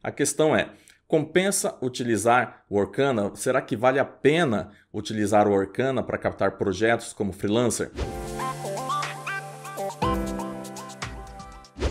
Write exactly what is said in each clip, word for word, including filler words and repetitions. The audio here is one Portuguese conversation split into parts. A questão é, compensa utilizar o Workana? Será que vale a pena utilizar o Workana para captar projetos como freelancer?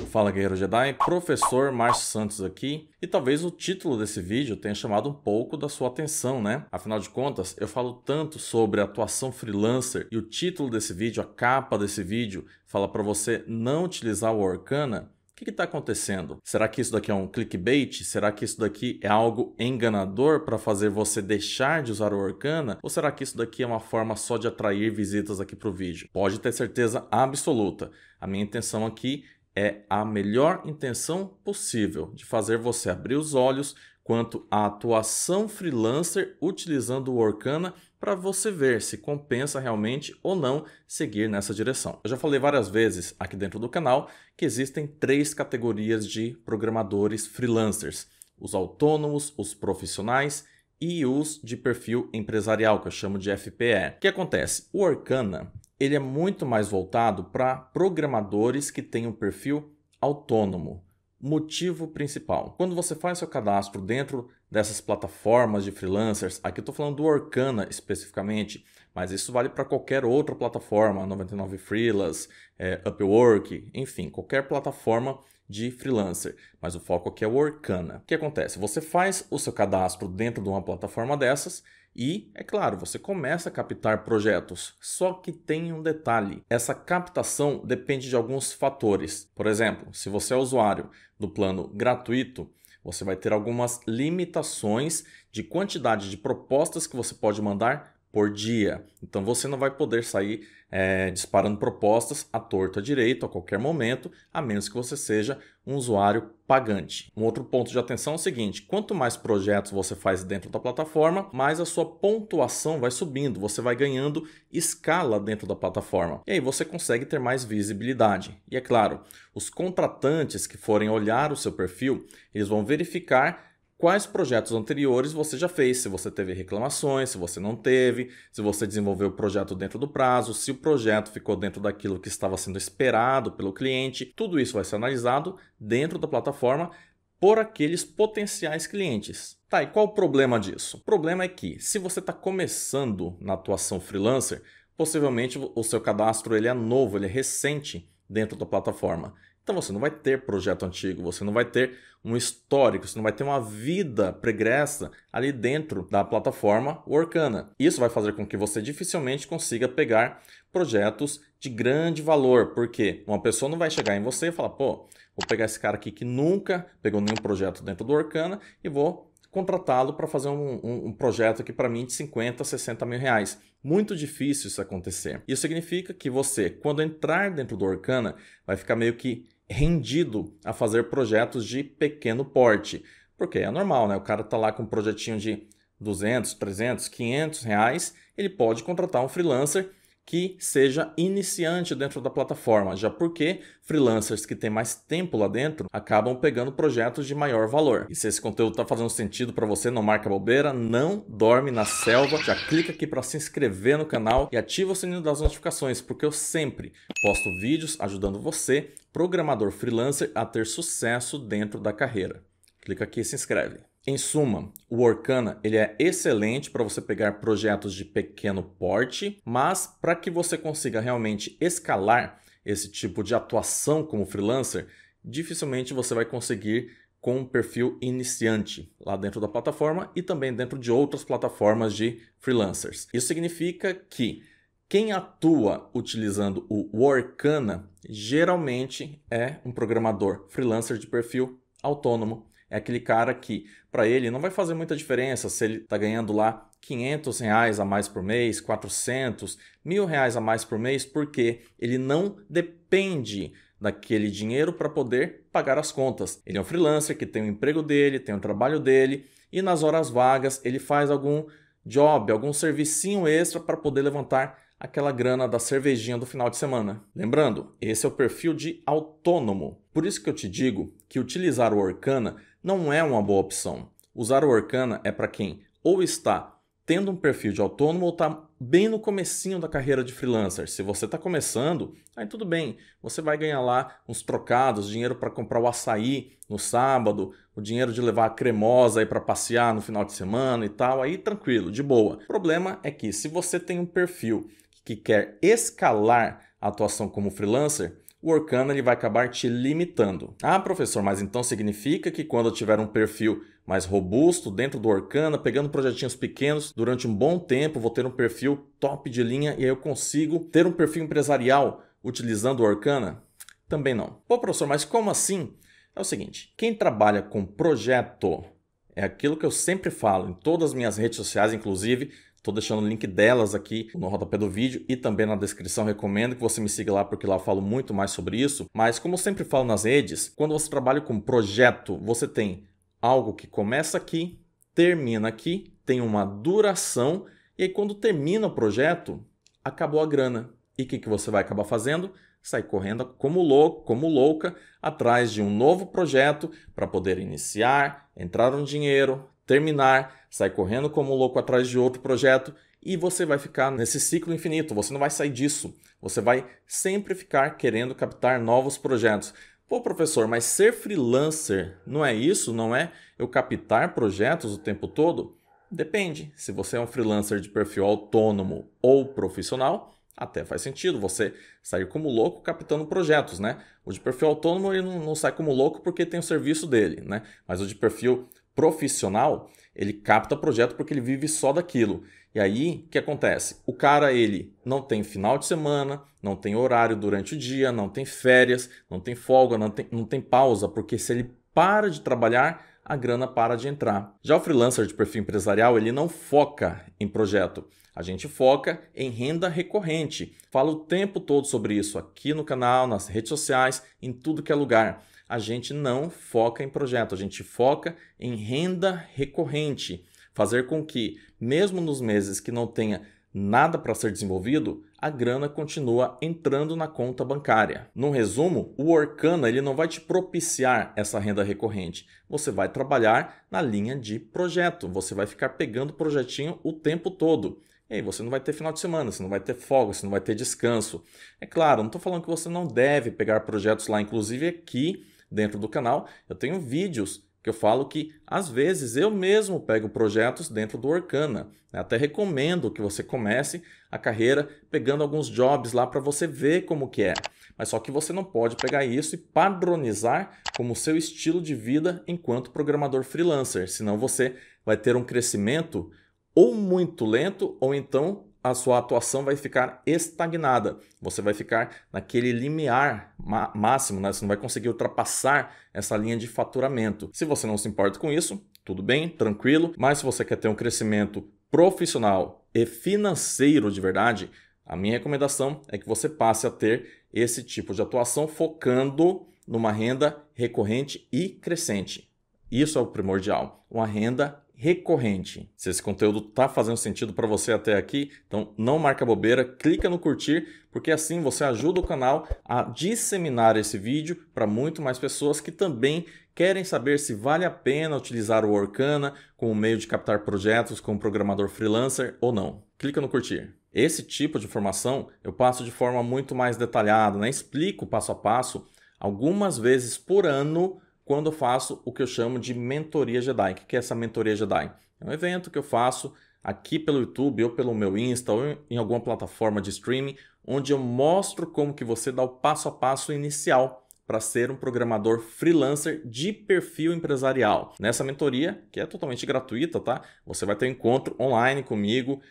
Fala, Guerreiro Jedi, professor Márcio Santos aqui, e talvez o título desse vídeo tenha chamado um pouco da sua atenção, né? Afinal de contas, eu falo tanto sobre atuação freelancer e o título desse vídeo, a capa desse vídeo, fala para você não utilizar o Workana. O que está acontecendo? Será que isso daqui é um clickbait? Será que isso daqui é algo enganador para fazer você deixar de usar o Workana? Ou será que isso daqui é uma forma só de atrair visitas aqui para o vídeo? Pode ter certeza absoluta. A minha intenção aqui é a melhor intenção possível de fazer você abrir os olhos quanto à atuação freelancer utilizando o Workana para você ver se compensa realmente ou não seguir nessa direção. Eu já falei várias vezes aqui dentro do canal que existem três categorias de programadores freelancers: os autônomos, os profissionais e os de perfil empresarial, que eu chamo de F P E. O que acontece? O Workana, ele é muito mais voltado para programadores que têm um perfil autônomo. Motivo principal: quando você faz seu cadastro dentro dessas plataformas de freelancers, aqui eu estou falando do Workana especificamente, mas isso vale para qualquer outra plataforma, noventa e nove freelas, é, Upwork, enfim, qualquer plataforma de freelancer, mas o foco aqui é o Workana. O que acontece? Você faz o seu cadastro dentro de uma plataforma dessas e, é claro, você começa a captar projetos. Só que tem um detalhe: essa captação depende de alguns fatores. Por exemplo, se você é usuário do plano gratuito, você vai ter algumas limitações de quantidade de propostas que você pode mandar por dia. Então você não vai poder sair é, disparando propostas à torta direito a qualquer momento, a menos que você seja um usuário pagante. Um outro ponto de atenção é o seguinte: quanto mais projetos você faz dentro da plataforma, mais a sua pontuação vai subindo, você vai ganhando escala dentro da plataforma. E aí você consegue ter mais visibilidade. E é claro, os contratantes que forem olhar o seu perfil, eles vão verificar quais projetos anteriores você já fez, se você teve reclamações, se você não teve, se você desenvolveu o projeto dentro do prazo, se o projeto ficou dentro daquilo que estava sendo esperado pelo cliente. Tudo isso vai ser analisado dentro da plataforma por aqueles potenciais clientes. Tá, e qual o problema disso? O problema é que, se você está começando na atuação freelancer, possivelmente o seu cadastro ele é novo, ele é recente dentro da plataforma. Então você não vai ter projeto antigo, você não vai ter um histórico, você não vai ter uma vida pregressa ali dentro da plataforma Workana. Isso vai fazer com que você dificilmente consiga pegar projetos de grande valor, porque uma pessoa não vai chegar em você e falar: pô, vou pegar esse cara aqui que nunca pegou nenhum projeto dentro do Workana e vou contratá-lo para fazer um, um, um projeto aqui para mim de cinquenta, sessenta mil reais. Muito difícil isso acontecer. Isso significa que você, quando entrar dentro do Workana, vai ficar meio que rendido a fazer projetos de pequeno porte, porque é normal, né? O cara tá lá com um projetinho de duzentos, trezentos, quinhentos reais, ele pode contratar um freelancer que seja iniciante dentro da plataforma, já porque freelancers que têm mais tempo lá dentro acabam pegando projetos de maior valor. E se esse conteúdo está fazendo sentido para você, não marca bobeira, não dorme na selva, já clica aqui para se inscrever no canal e ativa o sininho das notificações, porque eu sempre posto vídeos ajudando você, programador freelancer, a ter sucesso dentro da carreira. Clica aqui e se inscreve. Em suma, o Workana ele é excelente para você pegar projetos de pequeno porte, mas para que você consiga realmente escalar esse tipo de atuação como freelancer, dificilmente você vai conseguir com um perfil iniciante lá dentro da plataforma e também dentro de outras plataformas de freelancers. Isso significa que quem atua utilizando o Workana geralmente é um programador freelancer de perfil autônomo. É aquele cara que, para ele, não vai fazer muita diferença se ele está ganhando lá quinhentos reais a mais por mês, quatrocentos, mil reais a mais por mês, porque ele não depende daquele dinheiro para poder pagar as contas. Ele é um freelancer que tem o emprego dele, tem o trabalho dele, e nas horas vagas ele faz algum job, algum servicinho extra para poder levantar aquela grana da cervejinha do final de semana. Lembrando, esse é o perfil de autônomo. Por isso que eu te digo que utilizar o Workana não é uma boa opção. Usar o Workana é para quem ou está tendo um perfil de autônomo ou está bem no comecinho da carreira de freelancer. Se você está começando, aí tudo bem. Você vai ganhar lá uns trocados, dinheiro para comprar o açaí no sábado, o dinheiro de levar a cremosa aí para passear no final de semana e tal. Aí tranquilo, de boa. O problema é que se você tem um perfil que quer escalar a atuação como freelancer, o Workana ele vai acabar te limitando. Ah, professor, mas então significa que quando eu tiver um perfil mais robusto dentro do Workana, pegando projetinhos pequenos durante um bom tempo, vou ter um perfil top de linha e aí eu consigo ter um perfil empresarial utilizando o Workana? Também não. Pô, professor, mas como assim? É o seguinte, quem trabalha com projeto, é aquilo que eu sempre falo em todas as minhas redes sociais, inclusive, estou deixando o link delas aqui no rodapé do vídeo e também na descrição. Recomendo que você me siga lá, porque lá eu falo muito mais sobre isso. Mas como eu sempre falo nas redes, quando você trabalha com projeto, você tem algo que começa aqui, termina aqui, tem uma duração, e aí quando termina o projeto, acabou a grana. E o que, que você vai acabar fazendo? Sai correndo como louco, como louca, atrás de um novo projeto para poder iniciar, entrar um dinheiro, terminar, sai correndo como louco atrás de outro projeto e você vai ficar nesse ciclo infinito. Você não vai sair disso. Você vai sempre ficar querendo captar novos projetos. Pô, professor, mas ser freelancer não é isso? Não é eu captar projetos o tempo todo? Depende. Se você é um freelancer de perfil autônomo ou profissional, até faz sentido você sair como louco captando projetos, né? O de perfil autônomo ele não, não sai como louco porque tem o serviço dele, né? Mas o de perfil profissional, ele capta projeto porque ele vive só daquilo. E aí, o que acontece? O cara, ele não tem final de semana, não tem horário durante o dia, não tem férias, não tem folga, não tem, não tem pausa, porque se ele para de trabalhar, a grana para de entrar. Já o freelancer de perfil empresarial, ele não foca em projeto. A gente foca em renda recorrente. Falo o tempo todo sobre isso aqui no canal, nas redes sociais, em tudo que é lugar. A gente não foca em projeto, a gente foca em renda recorrente. Fazer com que, mesmo nos meses que não tenha nada para ser desenvolvido, a grana continua entrando na conta bancária. No resumo, o Workana ele não vai te propiciar essa renda recorrente. Você vai trabalhar na linha de projeto. Você vai ficar pegando projetinho o tempo todo. E aí você não vai ter final de semana, você não vai ter folga, você não vai ter descanso. É claro, não estou falando que você não deve pegar projetos lá. Inclusive aqui dentro do canal eu tenho vídeos que eu falo que, às vezes, eu mesmo pego projetos dentro do Workana. Até recomendo que você comece a carreira pegando alguns jobs lá para você ver como que é. Mas só que você não pode pegar isso e padronizar como seu estilo de vida enquanto programador freelancer. Senão você vai ter um crescimento ou muito lento ou então a sua atuação vai ficar estagnada. Você vai ficar naquele limiar máximo, né? Você não vai conseguir ultrapassar essa linha de faturamento. Se você não se importa com isso, tudo bem, tranquilo. Mas se você quer ter um crescimento profissional e financeiro de verdade, a minha recomendação é que você passe a ter esse tipo de atuação focando numa renda recorrente e crescente. Isso é o primordial, uma renda recorrente. Se esse conteúdo está fazendo sentido para você até aqui, então não marca bobeira, clica no curtir, porque assim você ajuda o canal a disseminar esse vídeo para muito mais pessoas que também querem saber se vale a pena utilizar o Workana como meio de captar projetos como programador freelancer ou não. Clica no curtir. Esse tipo de formação eu passo de forma muito mais detalhada, né? Explico passo a passo algumas vezes por ano quando eu faço o que eu chamo de mentoria Jedi. O que é essa mentoria Jedi? É um evento que eu faço aqui pelo YouTube, ou pelo meu Insta, ou em alguma plataforma de streaming, onde eu mostro como que você dá o passo a passo inicial para ser um programador freelancer de perfil empresarial. Nessa mentoria, que é totalmente gratuita, tá? Você vai ter um encontro online comigo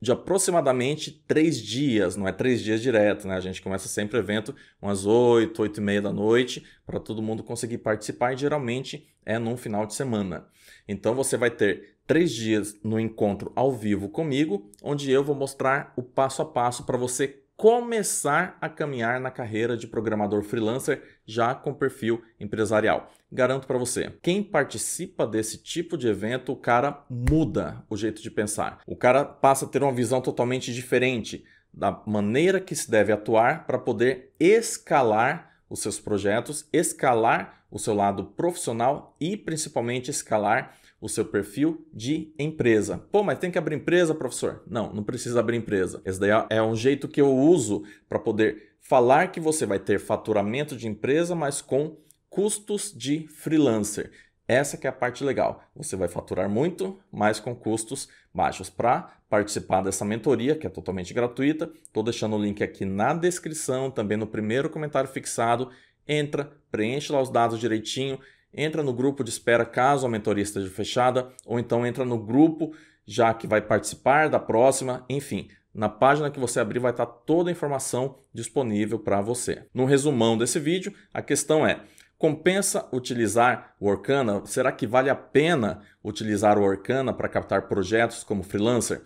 de aproximadamente três dias, não é três dias direto, né? A gente começa sempre o evento umas oito, oito e meia da noite, para todo mundo conseguir participar e geralmente é num final de semana. Então você vai ter três dias no encontro ao vivo comigo, onde eu vou mostrar o passo a passo para você começar a caminhar na carreira de programador freelancer já com perfil empresarial. Garanto para você, quem participa desse tipo de evento, o cara muda o jeito de pensar. O cara passa a ter uma visão totalmente diferente da maneira que se deve atuar para poder escalar os seus projetos, escalar o seu lado profissional e principalmente escalar o seu perfil de empresa. Pô, mas tem que abrir empresa, professor? Não, não precisa abrir empresa. Esse daí é um jeito que eu uso para poder falar que você vai ter faturamento de empresa, mas com custos de freelancer. Essa que é a parte legal. Você vai faturar muito, mas com custos baixos. Para participar dessa mentoria, que é totalmente gratuita, estou deixando o link aqui na descrição, também no primeiro comentário fixado. Entra, preenche lá os dados direitinho, entra no grupo de espera caso a mentoria esteja fechada, ou então entra no grupo já que vai participar da próxima, enfim. Na página que você abrir vai estar toda a informação disponível para você. No resumão desse vídeo, a questão é: compensa utilizar o Workana? Será que vale a pena utilizar o Workana para captar projetos como freelancer?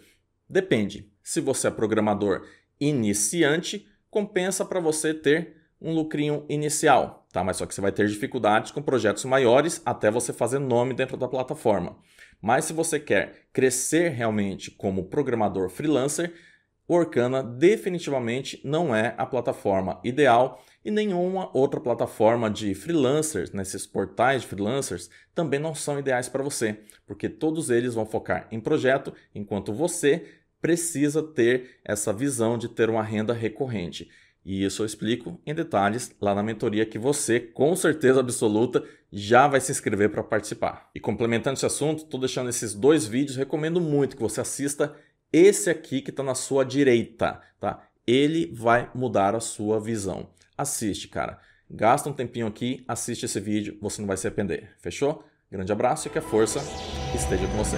Depende. Se você é programador iniciante, compensa para você ter um lucrinho inicial, tá? Mas só que você vai ter dificuldades com projetos maiores até você fazer nome dentro da plataforma. Mas se você quer crescer realmente como programador freelancer, o Workana definitivamente não é a plataforma ideal, e nenhuma outra plataforma de freelancers, nesses portais de freelancers, também não são ideais para você, porque todos eles vão focar em projeto, enquanto você precisa ter essa visão de ter uma renda recorrente. E isso eu explico em detalhes lá na mentoria que você, com certeza absoluta, já vai se inscrever para participar. E complementando esse assunto, estou deixando esses dois vídeos, recomendo muito que você assista esse aqui que está na sua direita, tá? Ele vai mudar a sua visão. Assiste, cara. Gasta um tempinho aqui, assiste esse vídeo, você não vai se arrepender. Fechou? Grande abraço e que a força esteja com você.